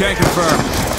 Can confirm.